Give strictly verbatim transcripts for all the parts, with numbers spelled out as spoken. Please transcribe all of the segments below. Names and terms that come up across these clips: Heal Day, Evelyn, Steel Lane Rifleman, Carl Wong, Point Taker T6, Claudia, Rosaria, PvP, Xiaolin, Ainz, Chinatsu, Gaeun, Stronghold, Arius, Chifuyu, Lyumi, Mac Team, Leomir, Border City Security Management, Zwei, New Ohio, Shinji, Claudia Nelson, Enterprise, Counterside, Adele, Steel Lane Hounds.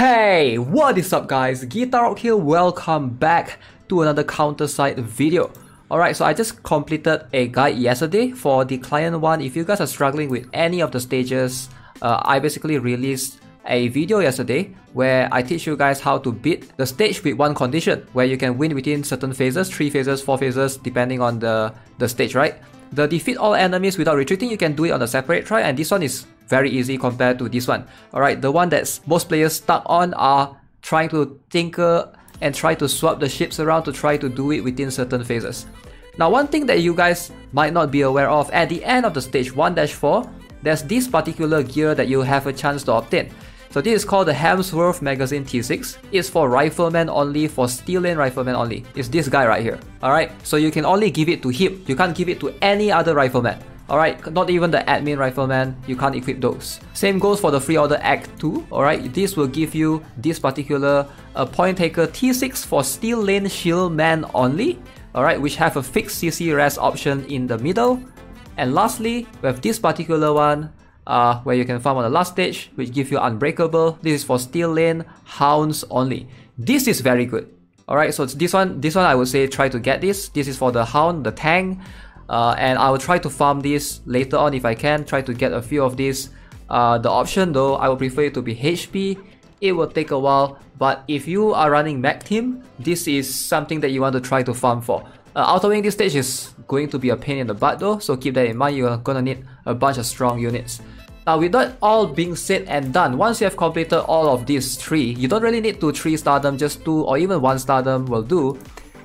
Hey, what is up guys, Guitar here, welcome back to another Counterside video. Alright, so I just completed a guide yesterday for the client one. If you guys are struggling with any of the stages, uh, I basically released a video yesterday where I teach you guys how to beat the stage with one condition, where you can win within certain phases, three phases, four phases, depending on the, the stage, right? The defeat all enemies without retreating, you can do it on a separate try, and this one is very easy compared to this one. Alright, the one that's most players stuck on are trying to tinker and try to swap the ships around to try to do it within certain phases. Now, one thing that you guys might not be aware of, at the end of the stage one dash four, there's this particular gear that you have a chance to obtain. So this is called the Hemsworth Magazine T six. It's for riflemen only, for Steel Lane Rifleman only. It's this guy right here. Alright, so you can only give it to him. You can't give it to any other rifleman. Alright, not even the admin rifleman, you can't equip those. Same goes for the Free Order Act two. Alright, this will give you this particular uh, Point Taker T six for Steel Lane Shield Man only. Alright, which have a fixed C C rest option in the middle. And lastly, we have this particular one, Uh, where you can farm on the last stage, which gives you unbreakable. This is for Steel Lane Hounds only. This is very good. Alright, so it's this one, this one I would say try to get this. This is for the Hound, the tank, uh, and I will try to farm this later on if I can. Try to get a few of these. Uh, the option though, I would prefer it to be H P. It will take a while, but if you are running Mac Team, this is something that you want to try to farm for. Uh, Outwinging this stage is going to be a pain in the butt though, so keep that in mind. You're gonna need a bunch of strong units. Now, with that all being said and done, once you have completed all of these three, you don't really need to three star them, just two or even one star them will do.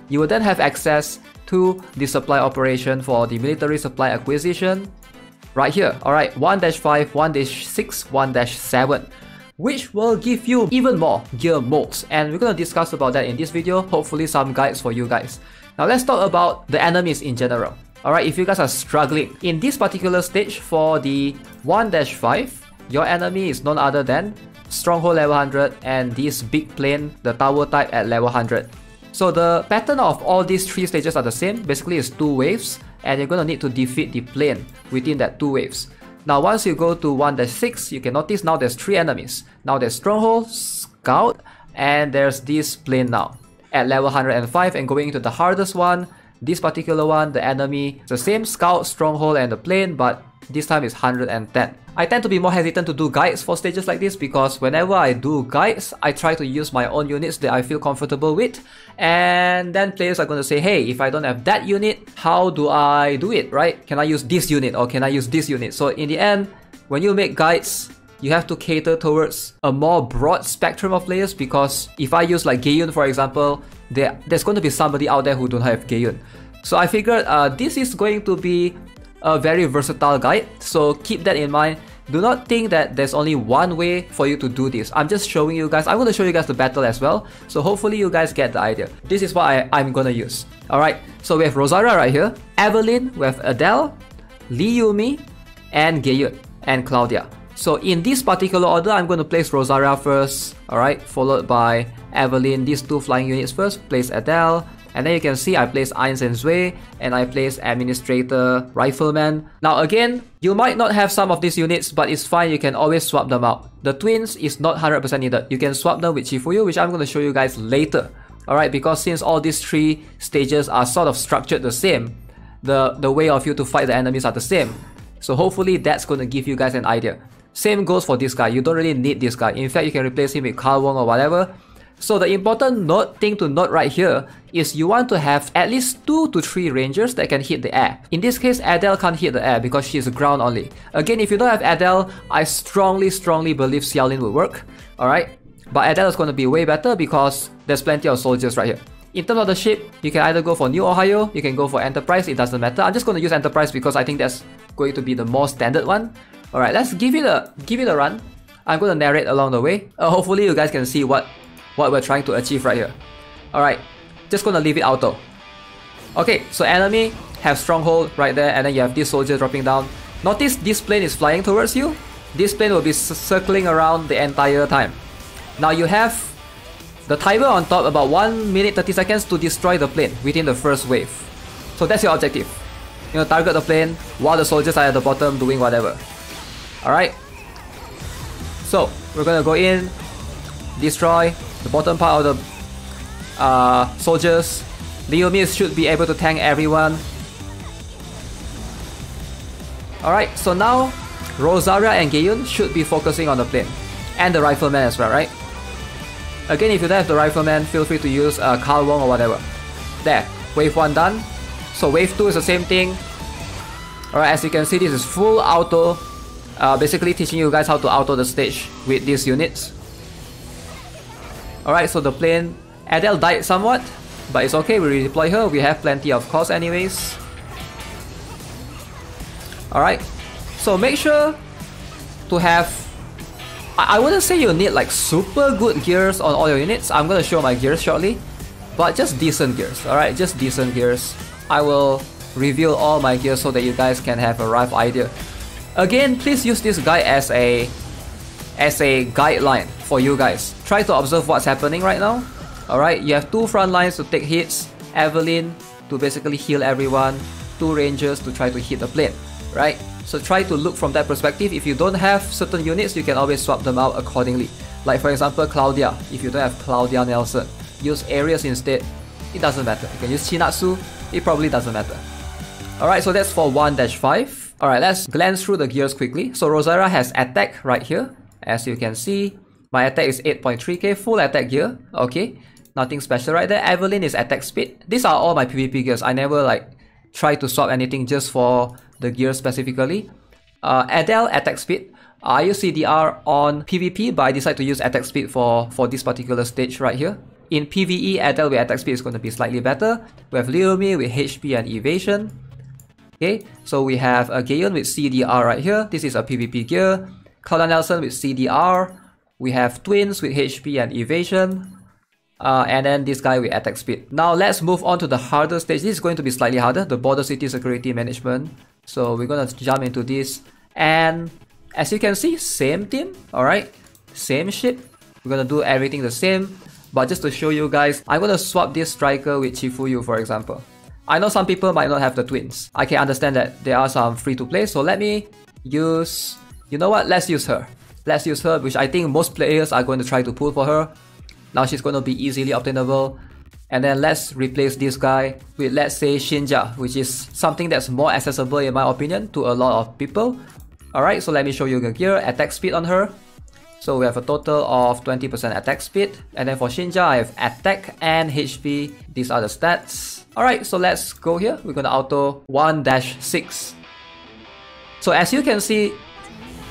You will then have access to the supply operation for the military supply acquisition right here. Alright, one dash five, one dash six, one dash seven, which will give you even more gear molds, and we're gonna discuss about that in this video, hopefully some guides for you guys. Now let's talk about the enemies in general. Alright, if you guys are struggling, in this particular stage for the one dash five, your enemy is none other than Stronghold level one hundred and this big plane, the tower type at level one hundred. So the pattern of all these three stages are the same. Basically it's two waves and you're gonna need to defeat the plane within that two waves. Now once you go to one dash six, you can notice now there's three enemies. Now there's Stronghold, Scout, and there's this plane now at level one hundred and five, and going into the hardest one, this particular one, the enemy, it's the same Scout, Stronghold and the plane, but this time it's one hundred and ten. I tend to be more hesitant to do guides for stages like this because whenever I do guides, I try to use my own units that I feel comfortable with, and then players are going to say, hey, if I don't have that unit, how do I do it, right? Can I use this unit or can I use this unit? So in the end, when you make guides, you have to cater towards a more broad spectrum of players, because if I use like Gaeun for example, there, there's going to be somebody out there who don't have Gaeun. So I figured uh, this is going to be a very versatile guide, so keep that in mind. Do not think that there's only one way for you to do this. I'm just showing you guys, I'm going to show you guys the battle as well, so hopefully you guys get the idea. This is what I, I'm going to use. Alright, so we have Rosaria right here, Evelyn, we have Adele, Lyumi, and Gaeun, and Claudia. So in this particular order, I'm going to place Rosaria first, alright, followed by Evelyn, these two flying units first, place Adele, and then you can see I place Ainz and Zwei, and I place Administrator, Rifleman. Now again, you might not have some of these units, but it's fine, you can always swap them out. The twins is not one hundred percent needed, you can swap them with Chifuyu, which I'm going to show you guys later. Alright, because since all these three stages are sort of structured the same, the, the way of you to fight the enemies are the same. So hopefully that's going to give you guys an idea. Same goes for this guy, you don't really need this guy. In fact, you can replace him with Carl Wong or whatever. So the important note, thing to note right here is you want to have at least two to three rangers that can hit the air. In this case, Adele can't hit the air because she's ground only. Again, if you don't have Adele, I strongly, strongly believe Xiaolin will work. Alright, but Adele is going to be way better because there's plenty of soldiers right here. In terms of the ship, you can either go for New Ohio, you can go for Enterprise, it doesn't matter. I'm just going to use Enterprise because I think that's going to be the more standard one. Alright, let's give it a give it a run. I'm going to narrate along the way. Uh, hopefully you guys can see what, what we're trying to achieve right here. Alright, just going to leave it auto. Okay, so enemy have Stronghold right there, and then you have this soldier dropping down. Notice this plane is flying towards you. This plane will be circling around the entire time. Now you have the timer on top, about one minute thirty seconds to destroy the plane within the first wave. So that's your objective. You know, target the plane while the soldiers are at the bottom doing whatever. Alright, so we're gonna go in, destroy the bottom part of the uh, soldiers. Leomir should be able to tank everyone. Alright, so now Rosaria and Gaeun should be focusing on the plane. And the Rifleman as well, right? Again, if you don't have the Rifleman, feel free to use uh, Carl Wong or whatever. There, wave one done. So wave two is the same thing. Alright, as you can see, this is full auto. Uh, basically teaching you guys how to auto the stage with these units. Alright, so the plane... Adele died somewhat, but it's okay, we redeploy her. We have plenty of cost anyways. Alright, so make sure to have... I, I wouldn't say you need like super good gears on all your units. I'm gonna show my gears shortly. But just decent gears, alright? Just decent gears. I will reveal all my gears so that you guys can have a rough idea. Again, please use this guide as a as a guideline for you guys. Try to observe what's happening right now. Alright, you have two front lines to take hits. Evelyn to basically heal everyone. Two rangers to try to hit the plane. Right? So try to look from that perspective. If you don't have certain units, you can always swap them out accordingly. Like for example, Claudia. If you don't have Claudia Nelson, use Arius instead. It doesn't matter. You can use Chinatsu. It probably doesn't matter. Alright, so that's for one dash five. Alright, let's glance through the gears quickly. So Rosaria has attack right here. As you can see, my attack is eight point three K, full attack gear. Okay, nothing special right there. Evelyn is attack speed. These are all my PvP gears. I never like try to swap anything just for the gear specifically. Uh, Adele, attack speed. I use C D R on PvP, but I decide to use attack speed for, for this particular stage right here. In PvE, Adele with attack speed is going to be slightly better. We have Leomir with H P and evasion. Okay, so we have a Gaeun with C D R right here. This is a PvP gear. Claudia Nelson with C D R. We have Twins with H P and evasion. Uh, and then this guy with attack speed. Now let's move on to the harder stage. This is going to be slightly harder, the Border City Security Management. So we're going to jump into this. And as you can see, same team, alright? Same ship. We're going to do everything the same. But just to show you guys, I'm going to swap this Striker with Chifuyu, for example. I know some people might not have the Twins. I can understand that there are some free-to-play, so let me use... You know what? Let's use her. Let's use her, which I think most players are going to try to pull for her. Now she's going to be easily obtainable. And then let's replace this guy with, let's say, Shinji, which is something that's more accessible, in my opinion, to a lot of people. Alright, so let me show you the gear. Attack speed on her. So we have a total of twenty percent attack speed. And then for Shinji, I have attack and H P. These are the stats. Alright, so let's go here. We're going to auto one dash six. So as you can see,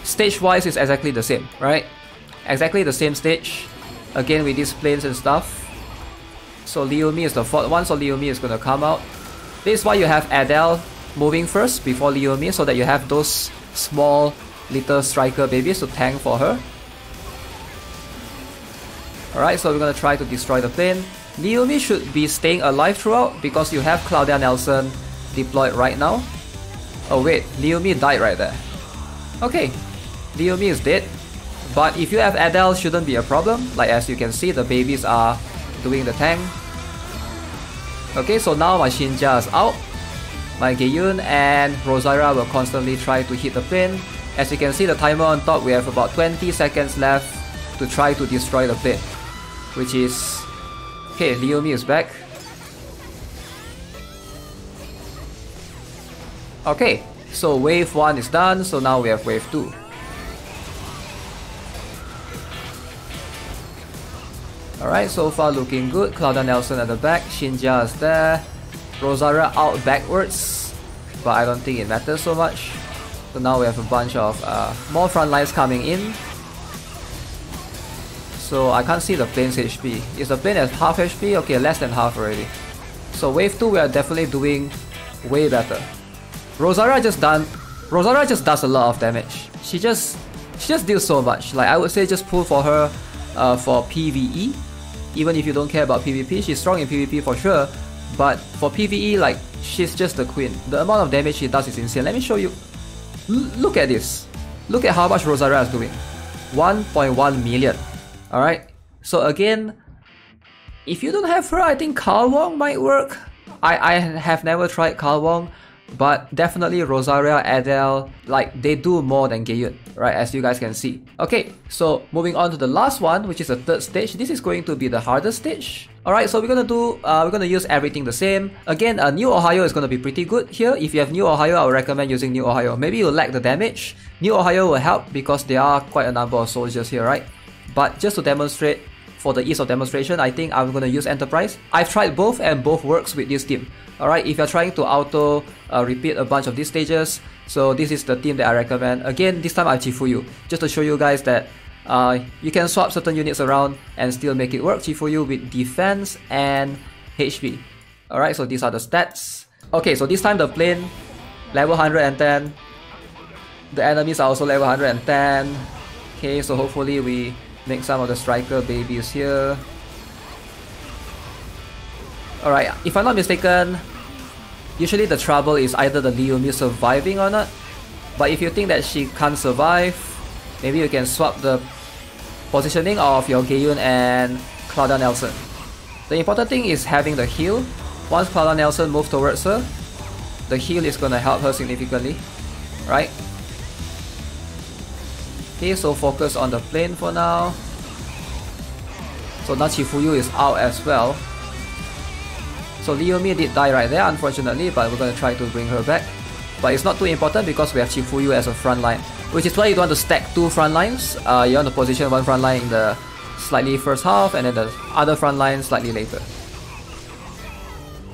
stage-wise is exactly the same, right? Exactly the same stage. Again, with these planes and stuff. So Leomir is the fourth one, so Leomir is going to come out. This is why you have Adele moving first before Leomir, so that you have those small little striker babies to tank for her. Alright, so we're going to try to destroy the plane. Leomir should be staying alive throughout because you have Claudia Nelson deployed right now. Oh wait, Leomir died right there. Okay, Leomir is dead. But if you have Adele, shouldn't be a problem. Like as you can see, the babies are doing the tank. Okay, so now my Shinja is out. My Gaeun and Rosaria will constantly try to hit the plane. As you can see, the timer on top, we have about twenty seconds left to try to destroy the plane. Which is... Okay, Leomir is back. Okay, so wave one is done, so now we have wave two. Alright, so far looking good. Claudia Nelson at the back, Shinja is there. Rosaria out backwards, but I don't think it matters so much. So now we have a bunch of uh, more front lines coming in. So I can't see the plane's H P. Is the plane at half H P? Okay, less than half already. So wave two, we are definitely doing way better. Rosaria just done... Rosaria just does a lot of damage. She just... She just deals so much. Like, I would say just pull for her uh, for PvE. Even if you don't care about PvP, she's strong in PvP for sure. But for PvE, like, she's just the queen. The amount of damage she does is insane. Let me show you. L- look at this. Look at how much Rosaria is doing. one point one million. Alright, so again, if you don't have her, I think Carl Wong might work. I, I have never tried Carl Wong, But definitely Rosaria, Adele, like they do more than Gaeun, right, as you guys can see. Okay, so moving on to the last one, which is the third stage. This is going to be the hardest stage. Alright, so we're gonna do, uh, we're gonna use everything the same. Again, uh, New Ohio is gonna be pretty good here. If you have New Ohio, I would recommend using New Ohio. Maybe you'll lack the damage. New Ohio will help because there are quite a number of soldiers here, right? But just to demonstrate, for the ease of demonstration, I think I'm gonna use Enterprise. I've tried both and both works with this team. Alright, if you're trying to auto uh, repeat a bunch of these stages, so this is the team that I recommend. Again, this time I Chifuyu, just to show you guys that uh, you can swap certain units around and still make it work. Chifuyu with defense and H P. Alright, so these are the stats. Okay, so this time the plane, level one hundred ten. The enemies are also level one hundred ten. Okay, so hopefully we make some of the striker babies here. Alright, if I'm not mistaken, usually the trouble is either the Leomir surviving or not. But if you think that she can't survive, maybe you can swap the positioning of your Gaeun and Claudia Nelson. The important thing is having the heal. Once Claudia Nelson moves towards her, the heal is gonna help her significantly, right? Okay, so focus on the plane for now. So now Chifuyu is out as well. So Leomir did die right there, unfortunately, but we're gonna try to bring her back. But it's not too important because we have Chifuyu as a front line, which is why you don't want to stack two front lines. Uh, you want to position one front line in the slightly first half and then the other front line slightly later.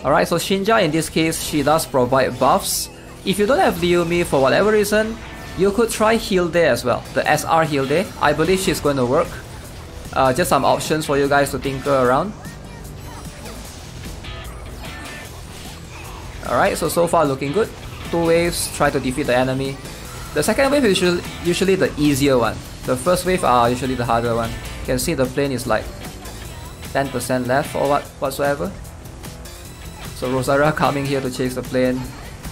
Alright, so Shinja in this case, she does provide buffs. If you don't have Leomir for whatever reason, you could try Heal Day as well, the S R Heal Day. I believe she's going to work. Uh, just some options for you guys to tinker around. Alright, so so far looking good. Two waves, try to defeat the enemy. The second wave is usually, usually the easier one. The first wave are usually the harder one. You can see the plane is like ten percent left or what whatsoever. So Rosaria coming here to chase the plane,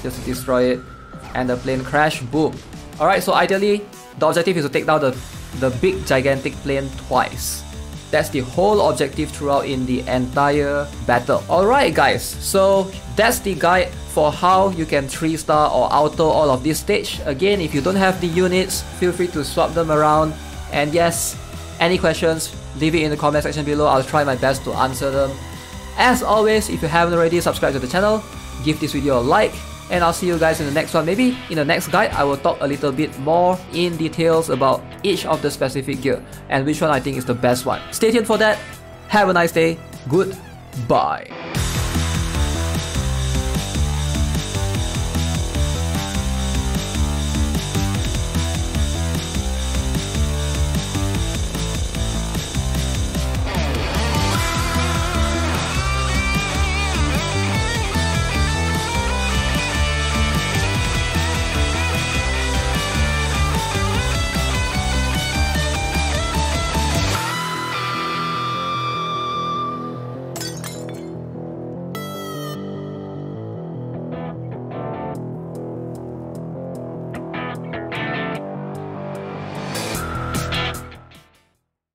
just to destroy it. And the plane crash, boom. Alright, so ideally, the objective is to take down the, the big gigantic plane twice. That's the whole objective throughout in the entire battle. Alright guys, so that's the guide for how you can three star or auto all of this stage. Again, if you don't have the units, feel free to swap them around. And yes, any questions, leave it in the comment section below. I'll try my best to answer them. As always, if you haven't already, subscribe to the channel, give this video a like. And I'll see you guys in the next one. Maybe in the next guide, I will talk a little bit more in details about each of the specific gear and which one I think is the best one. Stay tuned for that. Have a nice day. Goodbye.